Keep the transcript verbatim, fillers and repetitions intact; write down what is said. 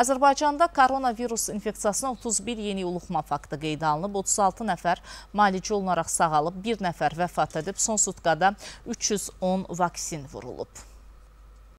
Azərbaycanda koronavirus infeksiyasının otuz bir yeni yoluxma faktı qeydə alınıb, otuz altı nəfər müalicə olunaraq sağalıb, bir nəfər vəfat edib, son sutqada üç yüz on vaksin vurulub.